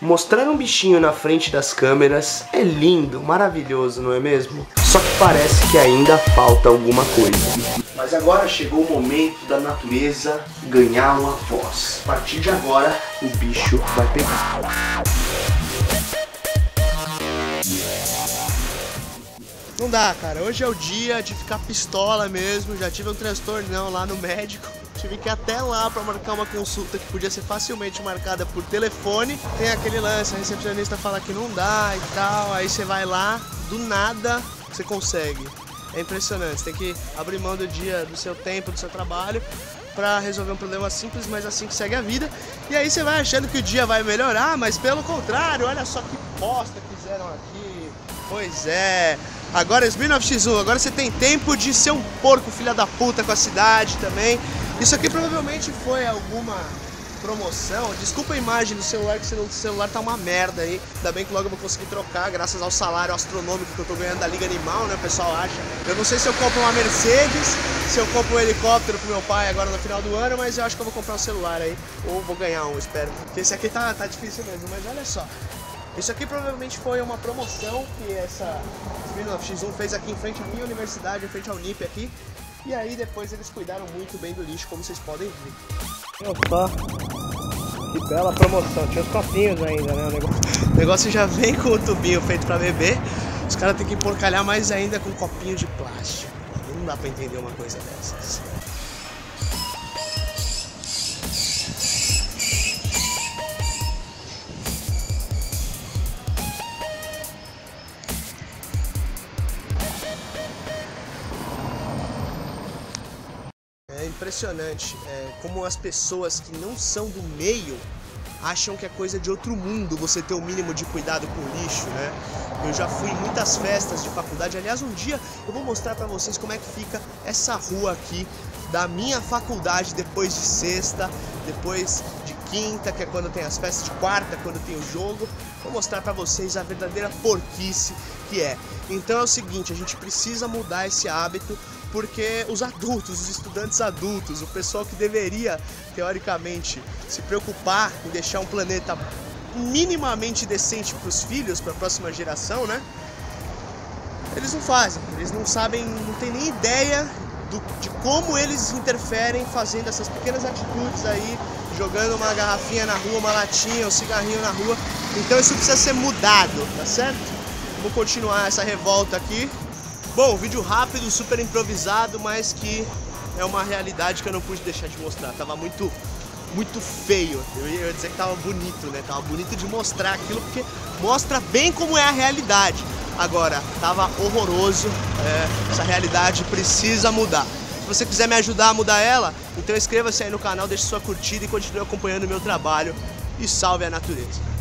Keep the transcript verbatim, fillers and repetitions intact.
Mostrar um bichinho na frente das câmeras é lindo, maravilhoso, não é mesmo? Só que parece que ainda falta alguma coisa. Mas agora chegou o momento da natureza ganhar uma voz. A partir de agora, o bicho vai pegar. Não dá, cara. Hoje é o dia de ficar pistola mesmo. Já tive um transtornão lá no médico. Tive que ir até lá pra marcar uma consulta que podia ser facilmente marcada por telefone. Tem aquele lance, a recepcionista fala que não dá e tal. Aí você vai lá, do nada você consegue. É impressionante, você tem que abrir mão do dia, do seu tempo, do seu trabalho pra resolver um problema simples, mas assim que segue a vida. E aí você vai achando que o dia vai melhorar, mas pelo contrário, olha só que bosta que fizeram aqui. Pois é, agora é Smirnoff X um, agora você tem tempo de ser um porco filha da puta com a cidade também. Isso aqui provavelmente foi alguma promoção. Desculpa a imagem do celular, que o celular tá uma merda aí. Ainda bem que logo eu vou conseguir trocar, graças ao salário astronômico que eu tô ganhando da Liga Animal, né, o pessoal acha. Eu não sei se eu compro uma Mercedes, se eu compro um helicóptero pro meu pai agora no final do ano, mas eu acho que eu vou comprar um celular aí, ou vou ganhar um, espero. Porque esse aqui tá, tá difícil mesmo, mas olha só. Isso aqui provavelmente foi uma promoção que essa Smirnoff X um fez aqui em frente à minha universidade, em frente ao Unip aqui. E aí depois eles cuidaram muito bem do lixo, como vocês podem ver. Opa, que bela promoção. Tinha os copinhos ainda, né? O negócio, o negócio já vem com o tubinho feito pra beber. Os caras têm que porcalhar mais ainda com um copinho de plástico. Não dá pra entender uma coisa dessas. Impressionante é, como as pessoas que não são do meio acham que é coisa de outro mundo você ter o mínimo de cuidado com o lixo, né? Eu já fui em muitas festas de faculdade, aliás, um dia eu vou mostrar pra vocês como é que fica essa rua aqui da minha faculdade depois de sexta, depois de quinta, que é quando tem as festas, de quarta, quando tem o jogo. Vou mostrar pra vocês a verdadeira porquice que é. Então é o seguinte, a gente precisa mudar esse hábito, porque os adultos, os estudantes adultos, o pessoal que deveria, teoricamente, se preocupar em deixar um planeta minimamente decente para os filhos, para a próxima geração, né? Eles não fazem, eles não sabem, não tem nem ideia do, de como eles interferem fazendo essas pequenas atitudes aí, jogando uma garrafinha na rua, uma latinha, um cigarrinho na rua. Então isso precisa ser mudado, tá certo? Vou continuar essa revolta aqui. Bom, vídeo rápido, super improvisado, mas que é uma realidade que eu não pude deixar de mostrar. Tava muito, muito feio. Eu ia dizer que tava bonito, né? Tava bonito de mostrar aquilo, porque mostra bem como é a realidade. Agora, tava horroroso. É, essa realidade precisa mudar. Se você quiser me ajudar a mudar ela, então inscreva-se aí no canal, deixe sua curtida e continue acompanhando o meu trabalho. E salve a natureza.